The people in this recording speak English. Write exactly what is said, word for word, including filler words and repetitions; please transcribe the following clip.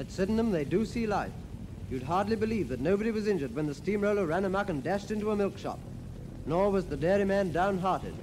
At Sydenham, they do see life. You'd hardly believe that nobody was injured when the steamroller ran amok and dashed into a milk shop. Nor was the dairyman downhearted.